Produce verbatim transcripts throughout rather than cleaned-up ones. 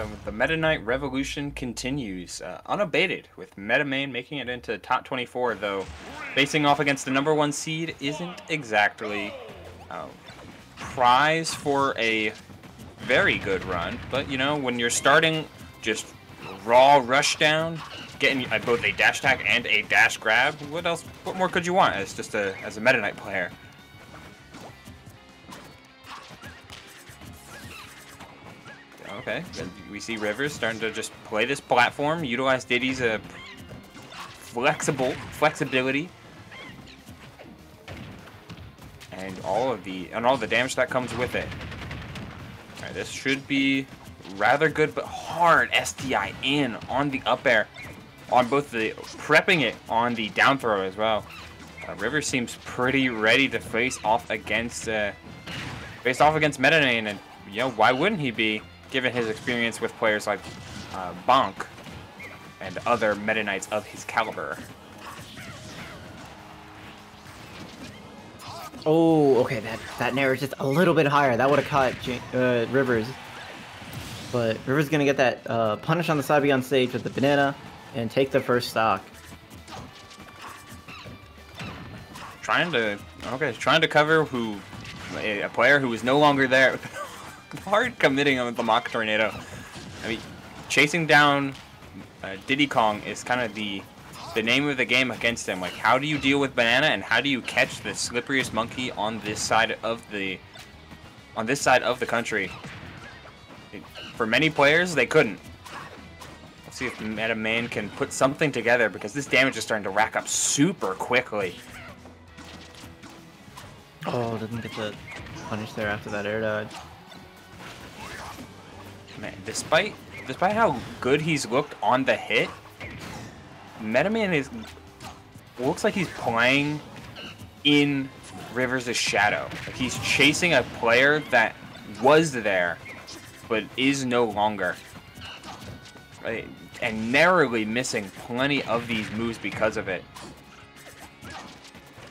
So the Meta Knight revolution continues uh, unabated, with Meta Main making it into top twenty-four, though facing off against the number one seed isn't exactly uh, prize for a very good run. But you know, when you're starting just raw rush down, getting uh, both a dash attack and a dash grab, what else? What more could you want as just a as a Meta Knight player? Okay, we see Rivers starting to just play this platform, utilize Diddy's uh, flexible flexibility, and all of the and all the damage that comes with it. All right, this should be rather good, but hard S T I in on the up air, on both the prepping it on the down throw as well. Uh, Rivers seems pretty ready to face off against uh, face off against Meta Knight, and you know, why wouldn't he be? Given his experience with players like uh, Bonk and other Meta Knights of his caliber. Oh, okay, that that nair is just a little bit higher. That would have caught J uh, Rivers, but Rivers gonna get that uh, punish on the side B on stage with the banana and take the first stock. Trying to okay, trying to cover who a player who is no longer there. Hard committing on the Mach Tornado. I mean, chasing down uh, Diddy Kong is kind of the the name of the game against him. Like, how do you deal with Banana, and how do you catch the slipperiest monkey on this side of the on this side of the country? It, for many players, they couldn't. Let's see if Meta Main can put something together, because this damage is starting to rack up super quickly. Oh, doesn't get the punish there after that air dodge. Man, despite despite how good he's looked on the hit, Meta Man is looks like he's playing in Rivers' shadow. Like, he's chasing a player that was there but is no longer, right? And narrowly missing plenty of these moves because of it.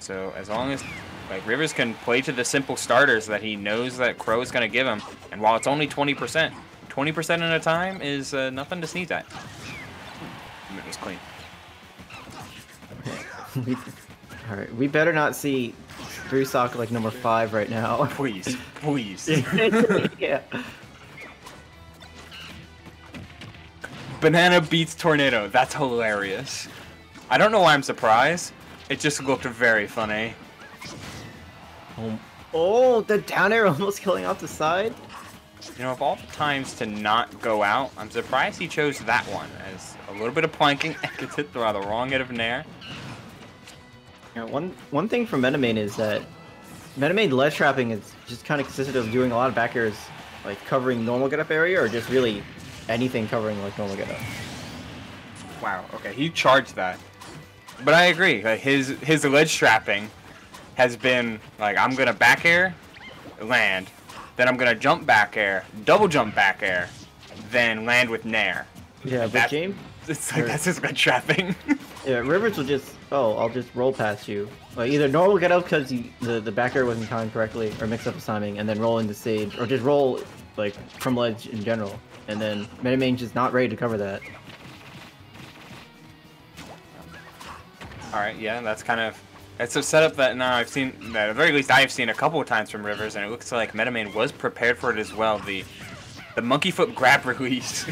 So as long as like Rivers can play to the simple starters that he knows that Crow is going to give him, and while it's only twenty percent. twenty percent at a time is uh, nothing to sneeze at. It was clean. All right, we better not see Bruce Sock like number five right now. Please, please. Yeah. Banana beats Tornado. That's hilarious. I don't know why I'm surprised. It just looked very funny. Oh, oh the down air almost killing off the side. You know, of all the times to not go out, I'm surprised he chose that one, as a little bit of planking and gets hit by the wrong end of Nair. Yeah, one one thing from Meta Main is that Meta Main ledge trapping is just kind of consistent of doing a lot of back airs, like covering normal get up area, or just really anything covering like normal get up. Wow. Okay, he charged that, but I agree. Like his his ledge trapping has been like, I'm gonna back air, land. Then I'm gonna jump back air, double jump back air, then land with Nair. Yeah, like but that, James, it's like or, that's just good trapping. Yeah, Rivers will just oh, I'll just roll past you. Like either normal get up because the the back air wasn't timed correctly or mixed up his timing, and then roll into stage, or just roll like from ledge in general, and then Meta Main just not ready to cover that. All right, yeah, that's kind of. It's a setup that now I've seen, that at the very least I have seen a couple of times from Rivers, and it looks like Meta Main was prepared for it as well. The the monkey flip grab release.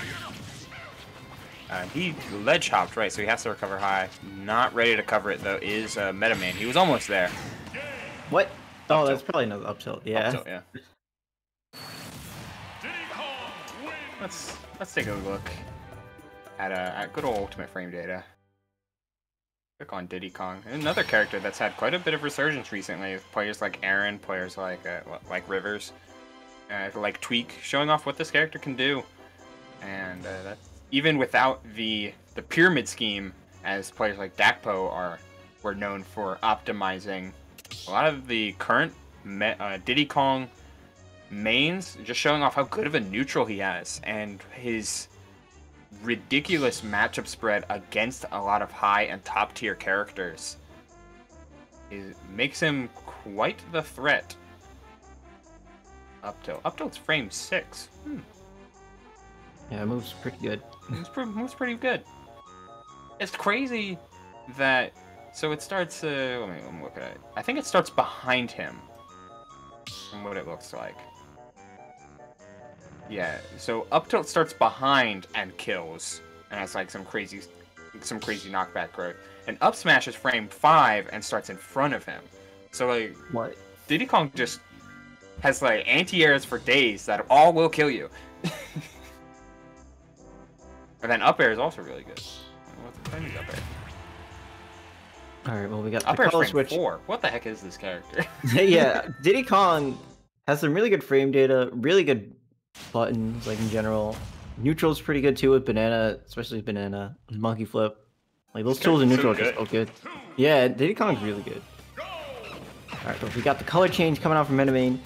uh, he ledge hopped, right, so he has to recover high. Not ready to cover it, though, is uh, Meta Main. He was almost there. What? Oh, up that's tilt. Probably another up tilt, yeah. Up tilt, yeah. Let's, let's take a look at, uh, at good old Ultimate Frame data. Click on Diddy Kong, another character that's had quite a bit of resurgence recently, with players like Aaron, players like uh, like Rivers, uh, like Tweak, showing off what this character can do, and uh, that's even without the the pyramid scheme, as players like Dakpo are were known for optimizing. A lot of the current me, uh, Diddy Kong mains just showing off how good of a neutral he has, and his ridiculous matchup spread against a lot of high and top tier characters. It makes him quite the threat. Up tilt. Up tilt's frame six. Hmm. Yeah, it moves pretty good. Moves pretty, moves pretty good. It's crazy that... So it starts... Uh, let, me, let me look at it. I think it starts behind him. From what it looks like. Yeah, so up tilt starts behind and kills. And has like some crazy... some crazy knockback growth. And up smash is frame five and starts in front of him. So like... What? Diddy Kong just has like anti-airs for days that all will kill you. And then up air is also really good. What the thing is up air? Alright, well we got up air frame switch. four. What the heck is this character? Yeah, Diddy Kong has some really good frame data, really good buttons, like in general. Neutral's pretty good too with banana, especially banana, monkey flip. Like those tools in neutral are just so good. Yeah, Diddy Kong's really good. Alright, but we got the color change coming out from Meta Main.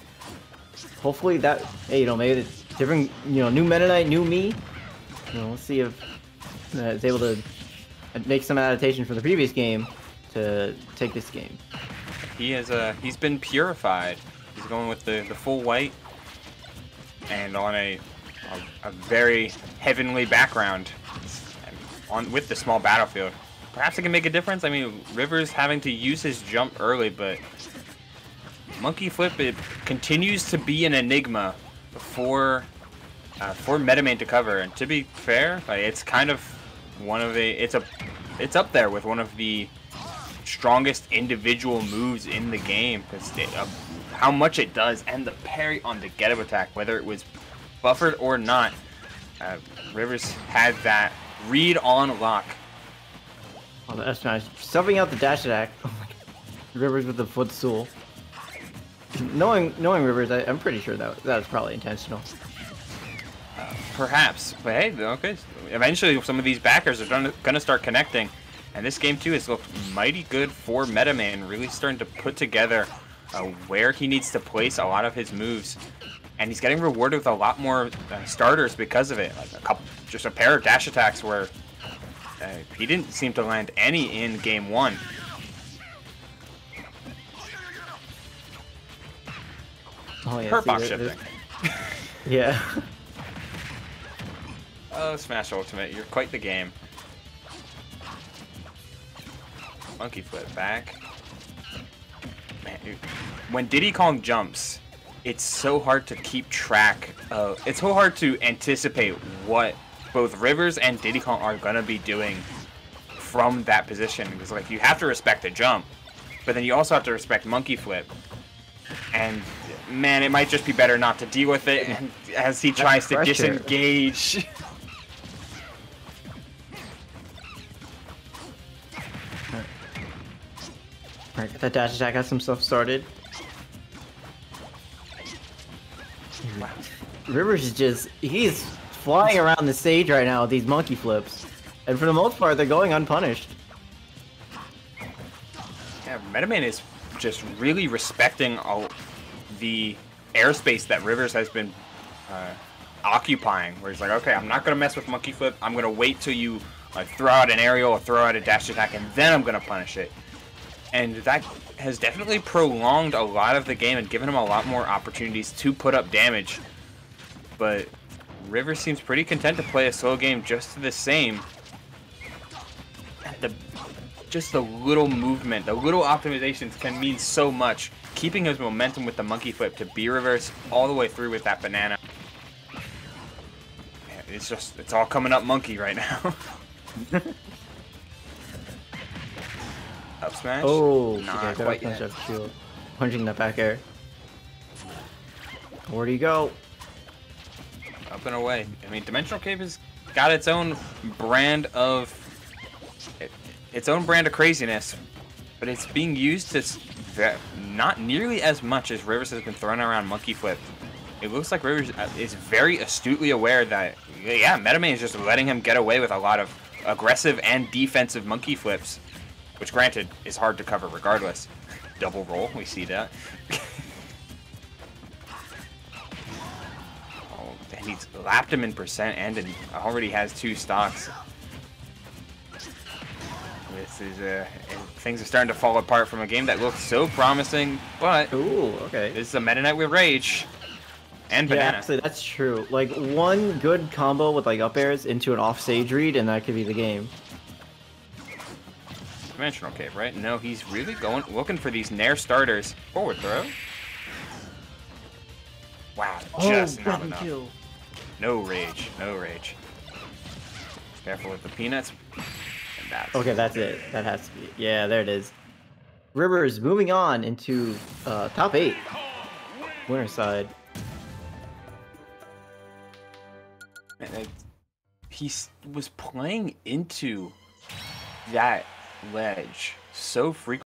Hopefully that, hey, you know, maybe it's different, you know, new Meta Knight, new me. You know, we'll see if uh, it's able to make some adaptation from the previous game to take this game. He has, uh, he's been purified. He's going with the, the full white and on a, a, a very heavenly background and on with the small battlefield. Perhaps it can make a difference. I mean, Rivers having to use his jump early, but Monkey Flip, it continues to be an enigma for, uh, for Meta Main to cover. And to be fair, like, it's kind of one of the, it's a, it's up there with one of the strongest individual moves in the game because uh, how much it does and the parry on the get-up attack, whether it was buffered or not, uh, Rivers had that read on lock. Oh, the S smash, stuffing out the dash attack. Oh my God. Rivers with the footstool. Knowing knowing Rivers, I, I'm pretty sure that that was probably intentional. Uh, perhaps, but hey, okay. Eventually, some of these backers are gonna, gonna start connecting, and this game too has looked mighty good for Meta Man. Really starting to put together uh, where he needs to place a lot of his moves, and he's getting rewarded with a lot more uh, starters because of it. Like a couple, just a pair of dash attacks where uh, he didn't seem to land any in game one. Oh, yeah, Hurtbox shifting. Yeah. Oh, Smash Ultimate, you're quite the game. Monkey Flip back. Man, dude. When Diddy Kong jumps, it's so hard to keep track of... It's so hard to anticipate what both Rivers and Diddy Kong are going to be doing from that position. Because, like, you have to respect the jump, but then you also have to respect Monkey Flip. And... man, it might just be better not to deal with it as he tries to disengage. Alright, got that dash attack, got some stuff started. Wow. Rivers is just, he's flying around the stage right now with these monkey flips. And for the most part, they're going unpunished. Yeah, Meta Man is just really respecting all... the airspace that Rivers has been uh, occupying, where he's like, okay, I'm not going to mess with Monkey Flip. I'm going to wait till you like throw out an aerial or throw out a dash attack, and then I'm going to punish it. And that has definitely prolonged a lot of the game and given him a lot more opportunities to put up damage. But Rivers seems pretty content to play a slow game just the same. At the Just the little movement, the little optimizations can mean so much. Keeping his momentum with the monkey flip to B reverse all the way through with that banana. Man, it's just, it's all coming up monkey right now. Up smash? Oh, not okay, quite yet. Up shield. Punching that back air. Where do you go? Up and away. I mean, Dimensional Cave has got its own brand of... It, its own brand of craziness, but it's being used to not nearly as much as Rivers has been throwing around Monkey Flip. It looks like Rivers is very astutely aware that, yeah, Meta Main is just letting him get away with a lot of aggressive and defensive Monkey Flips, which granted is hard to cover regardless. Double roll, we see that. Oh, and he's lapped him in percent and in, already has two stocks. This is uh, things are starting to fall apart from a game that looked so promising, but ooh, okay. This is a Meta Knight with rage. And banana. Yeah, actually, that's true. Like, one good combo with, like, up airs into an off-stage read, and that could be the game. Dimensional Cave, right? No, he's really going, looking for these Nair starters. Forward throw. Wow, just oh, not enough. Kill. No rage, no rage. Careful with the peanuts. And that's okay, that's it. That has to be. Yeah, there it is. Rivers moving on into uh, top eight. Winterside. And I, he was playing into that ledge so frequently.